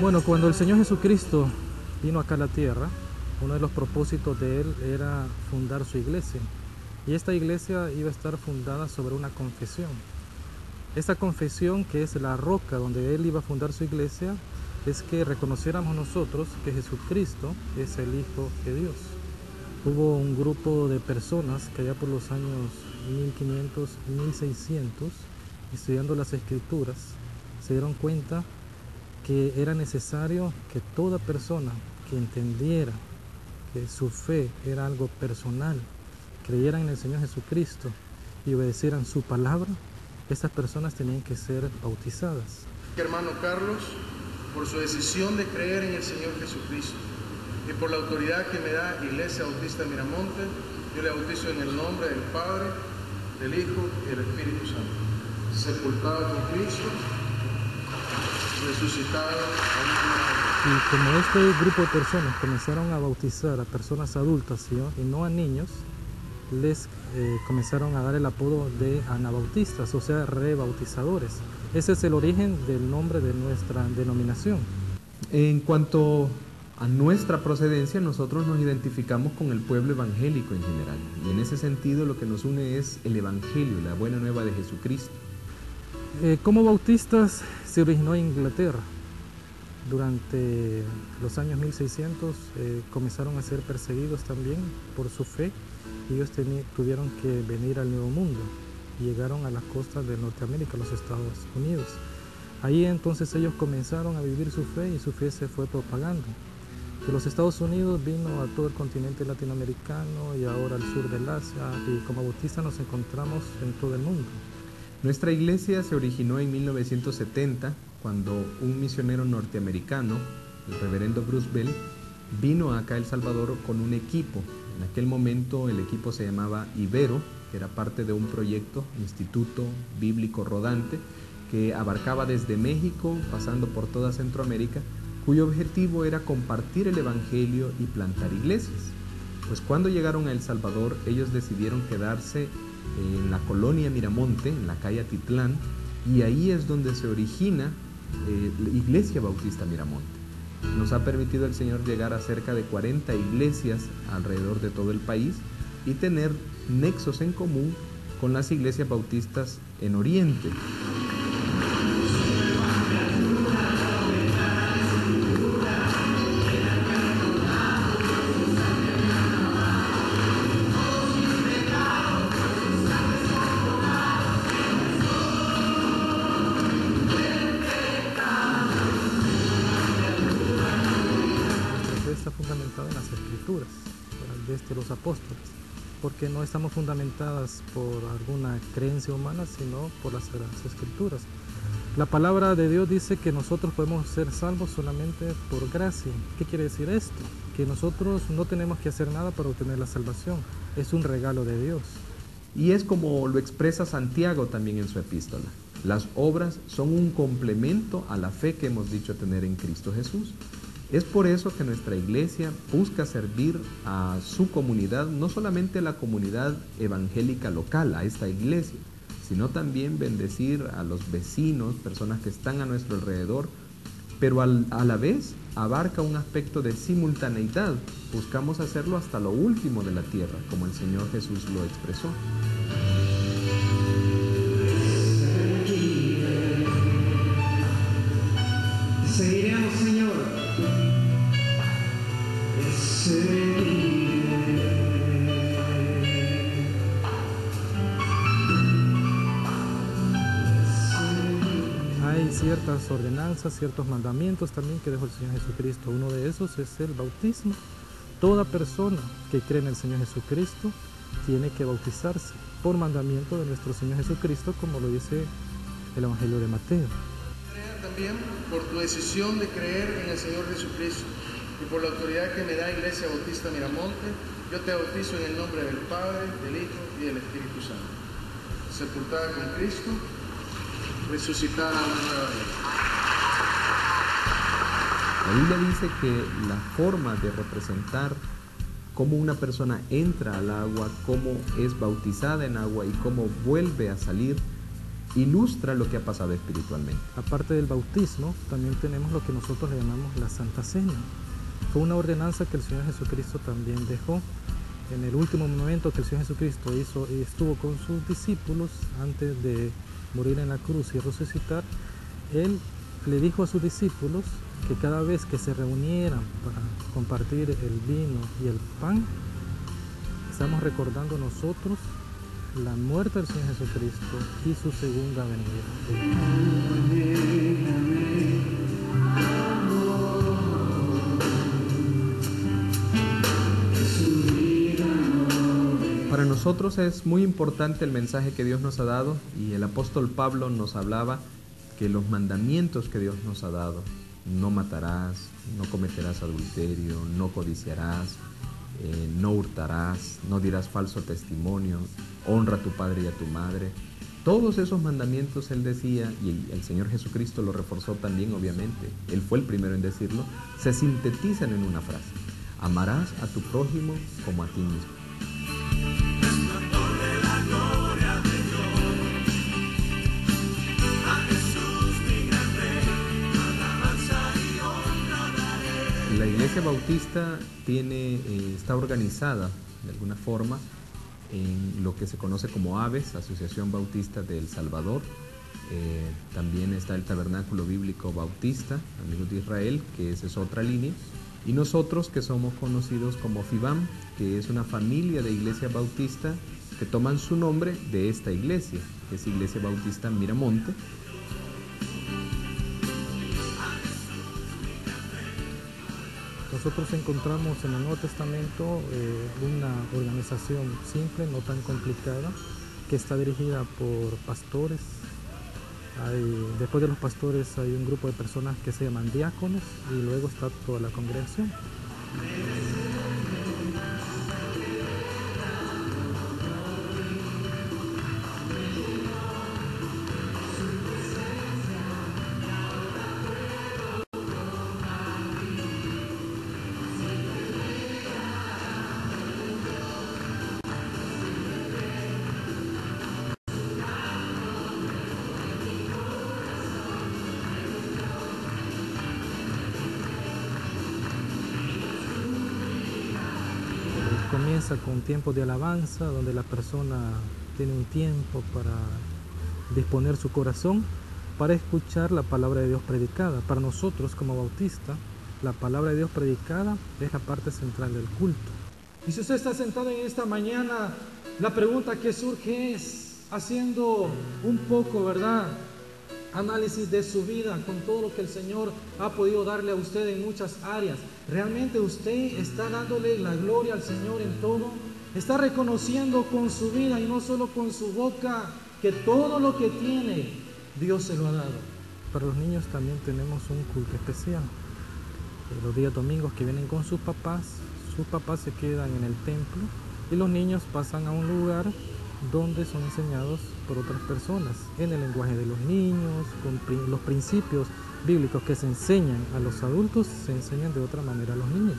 Bueno, cuando el Señor Jesucristo vino acá a la tierra, uno de los propósitos de Él era fundar su iglesia. Y esta iglesia iba a estar fundada sobre una confesión. Esta confesión, que es la roca donde Él iba a fundar su iglesia, es que reconociéramos nosotros que Jesucristo es el Hijo de Dios. Hubo un grupo de personas que allá por los años 1500, 1600, estudiando las Escrituras, se dieron cuenta que era necesario que toda persona que entendiera que su fe era algo personal, creyeran en el Señor Jesucristo y obedecieran su palabra, estas personas tenían que ser bautizadas. Hermano Carlos, por su decisión de creer en el Señor Jesucristo y por la autoridad que me da Iglesia Bautista Miramonte, yo le bautizo en el nombre del Padre, del Hijo y del Espíritu Santo, sepultado con Cristo, resucitado. Y como este grupo de personas comenzaron a bautizar a personas adultas, ¿sí? Y no a niños, les comenzaron a dar el apodo de anabautistas, o sea, rebautizadores. Ese es el origen del nombre de nuestra denominación. En cuanto a nuestra procedencia, nosotros nos identificamos con el pueblo evangélico en general, y en ese sentido lo que nos une es el Evangelio, la buena nueva de Jesucristo. Como bautistas se originó en Inglaterra. Durante los años 1600 comenzaron a ser perseguidos también por su fe. Ellos tuvieron que venir al Nuevo Mundo y llegaron a las costas de Norteamérica, los Estados Unidos. Ahí entonces ellos comenzaron a vivir su fe y su fe se fue propagando. De los Estados Unidos vino a todo el continente latinoamericano y ahora al sur del Asia, y como bautistas nos encontramos en todo el mundo. Nuestra iglesia se originó en 1970, cuando un misionero norteamericano, el reverendo Bruce Bell, vino acá a El Salvador con un equipo. En aquel momento el equipo se llamaba Ibero, que era parte de un proyecto, Instituto Bíblico Rodante, que abarcaba desde México, pasando por toda Centroamérica, cuyo objetivo era compartir el Evangelio y plantar iglesias. Pues cuando llegaron a El Salvador, ellos decidieron quedarse en la colonia Miramonte, en la calle Atitlán, y ahí es donde se origina la Iglesia Bautista Miramonte. Nos ha permitido el Señor llegar a cerca de 40 iglesias alrededor de todo el país y tener nexos en común con las iglesias bautistas en Oriente. Fundamentada en las Escrituras, desde los apóstoles, porque no estamos fundamentadas por alguna creencia humana, sino por las Sagradas Escrituras. La palabra de Dios dice que nosotros podemos ser salvos solamente por gracia. ¿Qué quiere decir esto? Que nosotros no tenemos que hacer nada para obtener la salvación, es un regalo de Dios. Y es como lo expresa Santiago también en su epístola. Las obras son un complemento a la fe que hemos dicho tener en Cristo Jesús. Es por eso que nuestra iglesia busca servir a su comunidad, no solamente a la comunidad evangélica local, a esta iglesia, sino también bendecir a los vecinos, personas que están a nuestro alrededor, pero a la vez abarca un aspecto de simultaneidad. Buscamos hacerlo hasta lo último de la tierra, como el Señor Jesús lo expresó. Seguiremos, Señor. Hay ciertas ordenanzas, ciertos mandamientos también que dejó el Señor Jesucristo. Uno de esos es el bautismo. Toda persona que cree en el Señor Jesucristo tiene que bautizarse por mandamiento de nuestro Señor Jesucristo, como lo dice el Evangelio de Mateo. También por tu decisión de creer en el Señor Jesucristo Y por la autoridad que me da Iglesia Bautista Miramonte, yo te bautizo en el nombre del Padre, del Hijo y del Espíritu Santo. Sepultada con Cristo, resucitada una nueva vida. La Biblia dice que la forma de representar cómo una persona entra al agua, cómo es bautizada en agua y cómo vuelve a salir, ilustra lo que ha pasado espiritualmente. Aparte del bautismo, también tenemos lo que nosotros le llamamos la Santa Cena. Fue una ordenanza que el Señor Jesucristo también dejó. En el último momento que el Señor Jesucristo hizo y estuvo con sus discípulos antes de morir en la cruz y resucitar, Él le dijo a sus discípulos que cada vez que se reunieran para compartir el vino y el pan, estamos recordando nosotros la muerte del Señor Jesucristo y su segunda venida. Para nosotros es muy importante el mensaje que Dios nos ha dado, y el apóstol Pablo nos hablaba que los mandamientos que Dios nos ha dado, no matarás, no cometerás adulterio, no codiciarás, no hurtarás, no dirás falso testimonio, honra a tu padre y a tu madre. Todos esos mandamientos Él decía, y el Señor Jesucristo lo reforzó también, obviamente, Él fue el primero en decirlo, se sintetizan en una frase: amarás a tu prójimo como a ti mismo. La Iglesia Bautista está organizada de alguna forma en lo que se conoce como Aves, Asociación Bautista de El Salvador. También está el Tabernáculo Bíblico Bautista, Amigos de Israel, que esa es otra línea. Y nosotros, que somos conocidos como FIBAM, que es una familia de Iglesia Bautista que toman su nombre de esta iglesia, que es Iglesia Bautista Miramonte. Nosotros encontramos en el Nuevo Testamento una organización simple, no tan complicada, que está dirigida por pastores. Después de los pastores hay un grupo de personas que se llaman diáconos, y luego está toda la congregación. Comienza con tiempos de alabanza, donde la persona tiene un tiempo para disponer su corazón para escuchar la palabra de Dios predicada. Para nosotros como bautistas, la palabra de Dios predicada es la parte central del culto. Y si usted está sentado en esta mañana, la pregunta que surge es, haciendo un poco, ¿verdad?, análisis de su vida, con todo lo que el Señor ha podido darle a usted en muchas áreas. ¿Realmente usted está dándole la gloria al Señor en todo? ¿Está reconociendo con su vida, y no solo con su boca, que todo lo que tiene Dios se lo ha dado? Para los niños también tenemos un culto especial. Los días domingos que vienen con sus papás se quedan en el templo, y los niños pasan a un lugar donde son enseñados por otras personas, en el lenguaje de los niños, con los principios bíblicos que se enseñan a los adultos, se enseñan de otra manera a los niños.